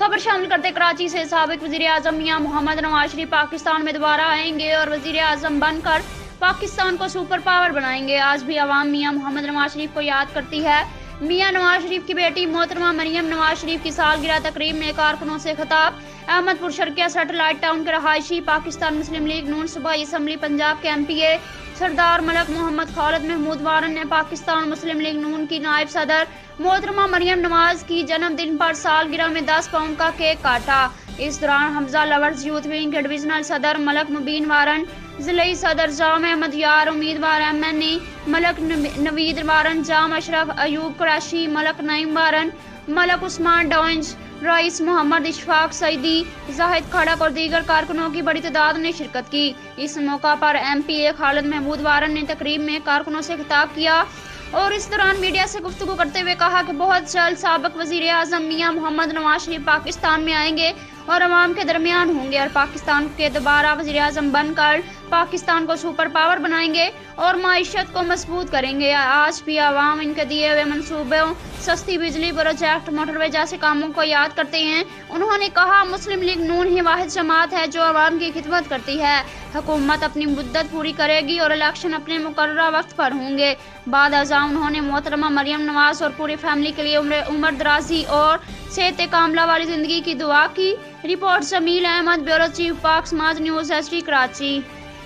खबर शामिल करते कराची से। साबिक वज़ीर आज़म मियाँ मोहम्मद नवाज शरीफ पाकिस्तान में दोबारा आएंगे और वज़ीर आज़म बनकर पाकिस्तान को सुपर पावर बनाएंगे। आज भी आवाम मियाँ मोहम्मद नवाज शरीफ को याद करती है। मियाँ नवाज शरीफ की बेटी मोहतरमा मरियम नवाज शरीफ की सालगिरह तकरीब में कारकुनों से खिताब। अहमदपुर शरकیہ सेटेलाइट टाउन के रहायशी पाकिस्तान मुस्लिम लीग नून सूबाई असम्बली पंजाब के MPA सरदार मलक मोहम्मद खालिद महमूद वारन ने पाकिस्तान मुस्लिम लीग नून की नायब सदर मोहतरमा मरियम नवाज की जन्मदिन पर सालगिरह में 10 पाउंड का केक काटा। इस दौरान हमजा लवर्स यूथ विंग के डिवीजनल सदर मलक मुबीन वारन, जिले सदर जामे अहमद यार उम्मीदवार MNA मलक नवीद वारन, जामे अशरफ अयूब कुरैशी, मलक नईम वारन, मलक उस्मान डोंच, रईस मोहम्मद इशफाक सईदी, ज़ाहिद खड़क और दीगर कारकुनों की बड़ी तादाद ने शिरकत की। इस मौका पर MPA खालिद महमूद वारन ने तकरीब में कारकुनों से खिताब किया और इस दौरान मीडिया से गुफ्तगू करते हुए कहा कि बहुत जल्द साबिक वज़ीर आज़म मियाँ मोहम्मद नवाज शरीफ पाकिस्तान में आएंगे और अवाम के दरमियान होंगे और पाकिस्तान के दोबारा वज़ीर आज़म बनकर पाकिस्तान को सुपर पावर बनाएंगे और माइशत को मजबूत करेंगे। आज भी आवाम इनके दिए हुए मनसूबों, सस्ती बिजली, प्रोजेक्ट, मोटरवे जैसे कामों को याद करते हैं। उन्होंने कहा मुस्लिम लीग नून ही वाहिद जमात है जो आवाम की खिदमत करती है। हुकूमत अपनी मुद्दत पूरी करेगी और इलेक्शन अपने मुकर्ररा वक्त पर होंगे। बाद अज़ां उन्होंने मोहतरमा मरियम नवाज और पूरी फैमिली के लिए उम्र दराजी और सेहत कामला वाली ज़िंदगी की दुआ की। Report Jameel Ahmad, bureau chief, Pak Samaj news, ST, Karachi.